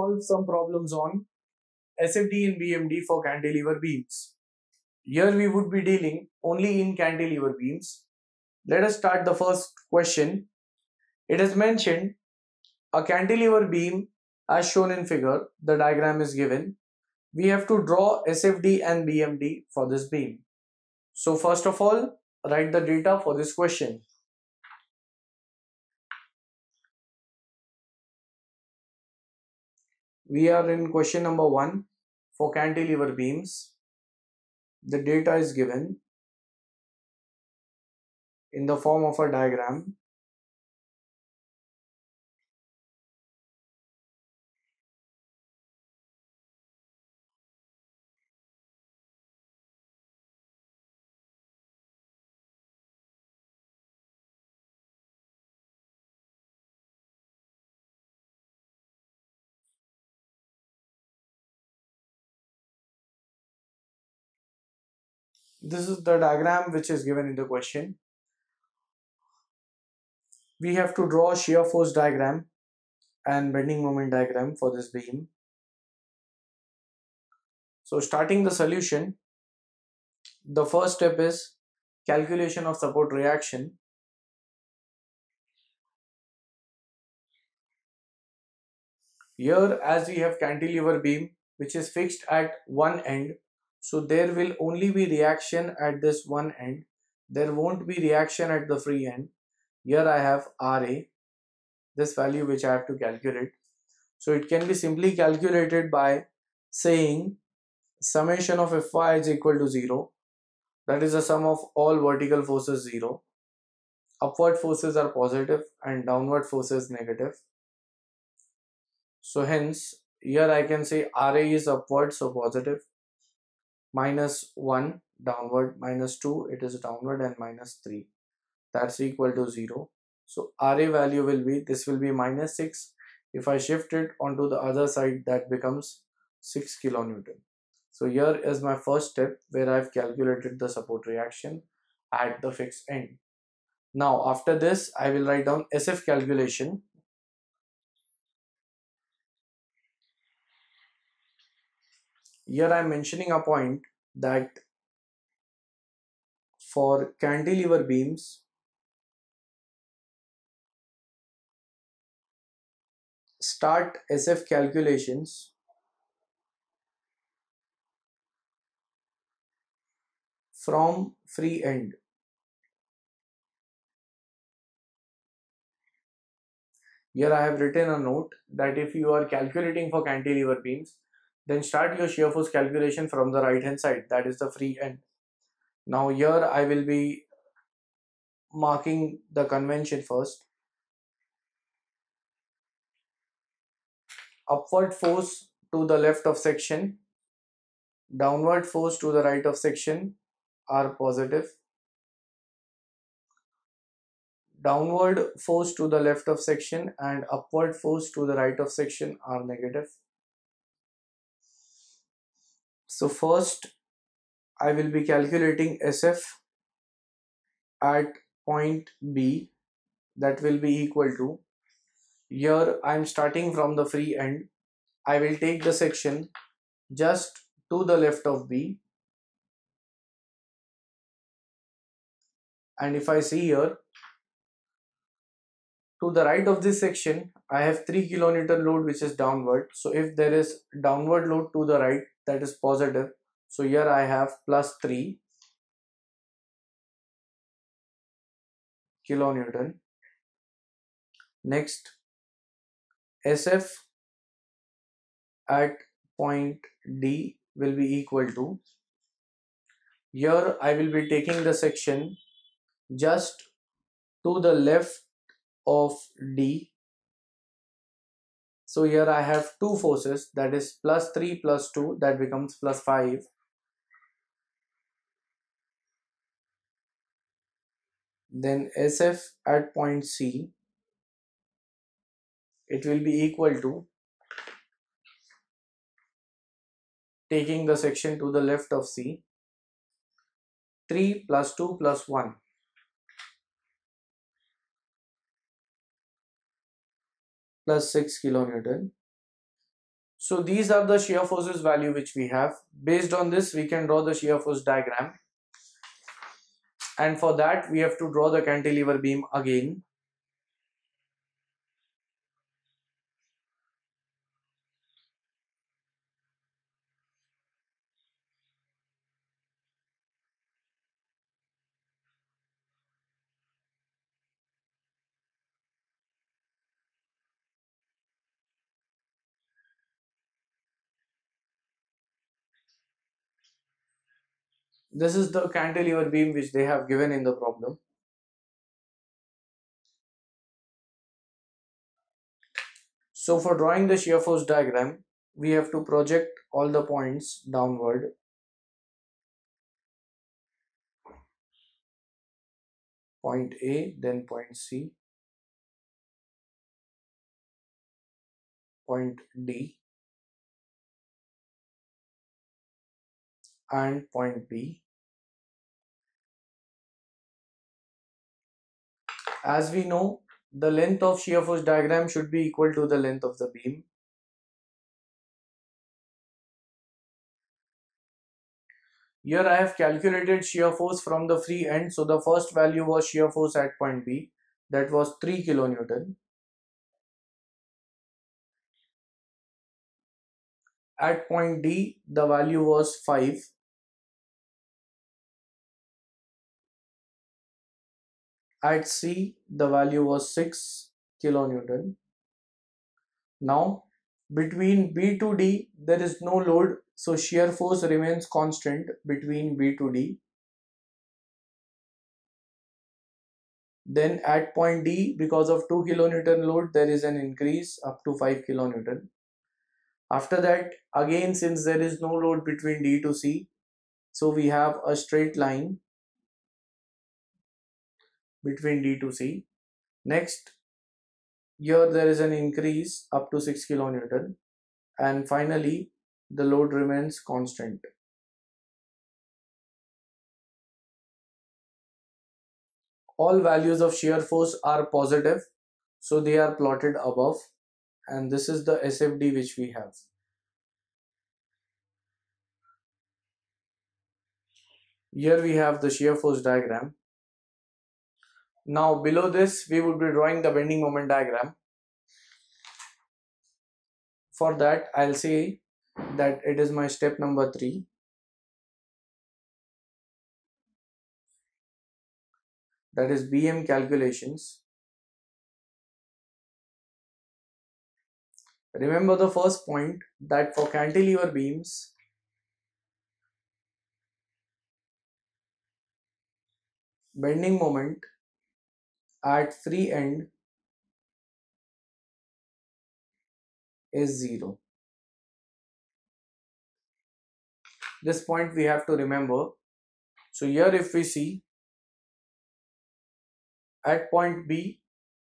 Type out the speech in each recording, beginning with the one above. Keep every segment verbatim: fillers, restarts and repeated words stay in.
solve some problems on S F D in B M D for cantilever beams. Here we would be dealing only in cantilever beams. Let us start the first question. It is mentioned a cantilever beam as shown in figure. The diagram is given. We have to draw S F D and B M D for this beam. So first of all, write the data for this question. We are in question number one for cantilever beams. The data is given in the form of a diagram. This is the diagram which is given in the question. We have to draw shear force diagram and bending moment diagram for this beam. So starting the solution, the first step is calculation of support reaction. Here, as we have cantilever beam which is fixed at one end, so there will only be reaction at this one end. There won't be reaction at the free end. Here I have R A, this value which I have to calculate. So it can be simply calculated by saying summation of F Y is equal to zero. That is the sum of all vertical forces zero. Upward forces are positive and downward forces negative. So hence here I can say R A is upward, so positive. Minus one downward, minus two it is downward, and minus three, that's equal to zero. So R A value will be, this will be minus six. If I shift it onto the other side, that becomes six kilonewton. So here is my first step where I've calculated the support reaction at the fixed end. Now after this I will write down S F calculation. Here I am mentioning a point that for cantilever beams, start S F calculations from free end. Here I have written a note that if you are calculating for cantilever beams, then start your shear force calculation from the right hand side, that is the free end. Now here I will be marking the convention first. Upward force to the left of section, downward force to the right of section are positive. Downward force to the left of section and upward force to the right of section are negative. So first I will be calculating S F at point B, that will be equal to, here I am starting from the free end. I will take the section just to the left of B, and if I see here, to the right of this section I have three kilonewton load which is downward. So if there is downward load to the right, that is positive. So here I have plus three kilonewton. Next, S F at point D will be equal to, here I will be taking the section just to the left of D. So here I have two forces, that is plus three plus two, that becomes plus five. Then S F at point C, it will be equal to, taking the section to the left of C, three plus two plus one. Plus six kilonewton. So these are the shear forces value which we have. Based on this, we can draw the shear force diagram. And for that, we have to draw the cantilever beam again. This is the cantilever beam which they have given in the problem. So for drawing the shear force diagram, we have to project all the points downward. Point A, then point C, point D, and point B. As we know, the length of shear force diagram should be equal to the length of the beam. Here I have calculated shear force from the free end, so the first value was shear force at point B, that was three kilonewtons. At point D, the value was five. At C, the value was six kilonewtons. Now, between B to D, there is no load, so shear force remains constant between B to D. Then at point D, because of two kilonewton load, there is an increase up to five kilonewtons. After that, again, since there is no load between D to C, so we have a straight line between D to C. Next, here there is an increase up to six kilonewtons, and finally the load remains constant. All values of shear force are positive, so they are plotted above, and this is the S F D which we have. Here we have the shear force diagram. Now below this, we would be drawing the bending moment diagram. For that, I'll say that it is my step number three. That is B M calculations. Remember the first point, that for cantilever beams, bending moment at free end is zero. This point we have to remember. So here if we see, at point B,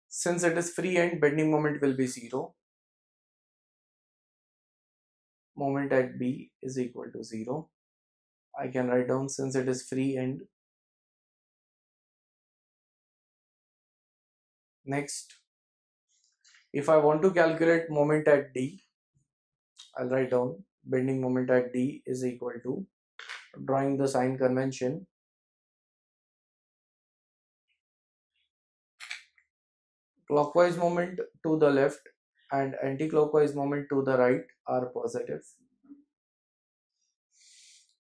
since it is free end, bending moment will be zero. Moment at B is equal to zero. I can write down, since it is free end. Next, if I want to calculate moment at D, I'll write down bending moment at D is equal to, drawing the sign convention, clockwise moment to the left and anti-clockwise moment to the right are positive.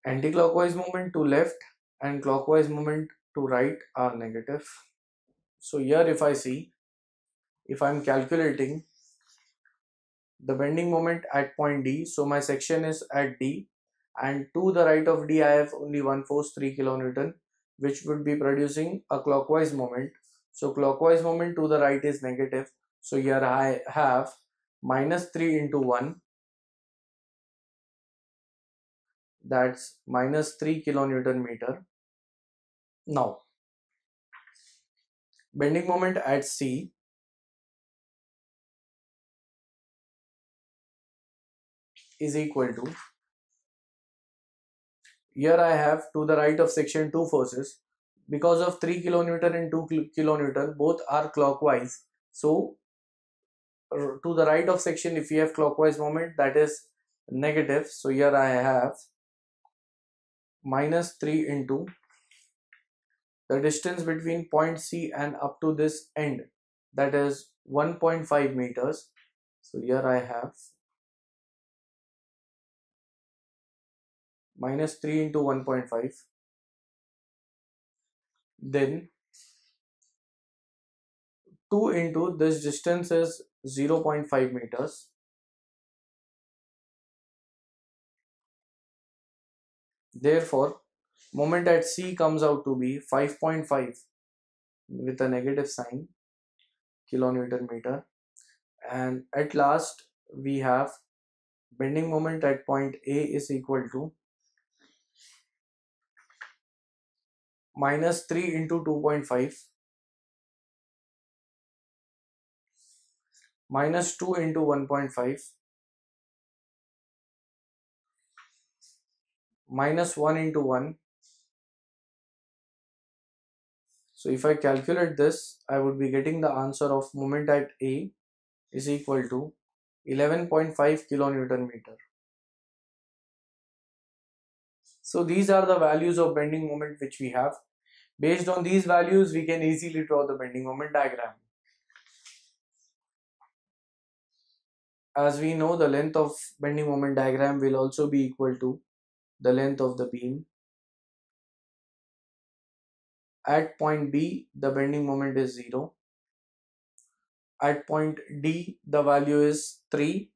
Anti-clockwise moment to left and clockwise moment to right are negative. So here if I see, if I'm calculating the bending moment at point D, so my section is at D, and to the right of D I have only one force, three kilonewtons, which would be producing a clockwise moment. So clockwise moment to the right is negative, so here I have minus three into one, that's minus three kilonewton meter. Now bending moment at C, is equal to, here I have to the right of section two forces, because of three kilonewton and two kilonewton both are clockwise, so to the right of section, if you have clockwise moment, that is negative. So here I have minus three into the distance between point C and up to this end, that is one point five meters. So here I have minus three into one point five. Then two into this distance is zero point five meters. Therefore, moment at C comes out to be five point five with a negative sign, kilonewton meter. And at last, we have bending moment at point A is equal to minus three into two point five, minus two into one point five, minus one into one. So if I calculate this, I would be getting the answer of moment at A is equal to eleven point five kilonewton meter. So these are the values of bending moment which we have. Based on these values, we can easily draw the bending moment diagram. As we know, the length of bending moment diagram will also be equal to the length of the beam. At point B, the bending moment is zero. At point D, the value is three.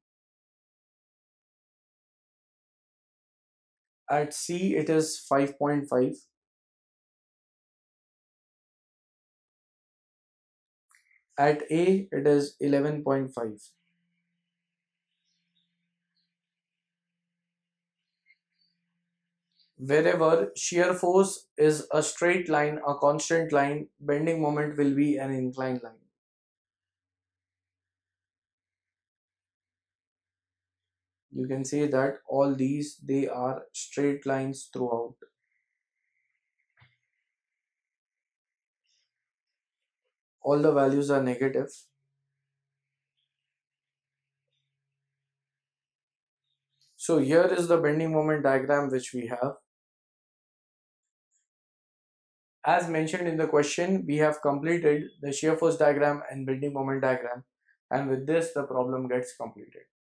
At C, it is five point five. At A, it is eleven point five. Wherever shear force is a straight line, a constant line, bending moment will be an inclined line. You can say that all these, they are straight lines throughout. All the values are negative. So here is the bending moment diagram which we have. As mentioned in the question, we have completed the shear force diagram and bending moment diagram, and with this the problem gets completed.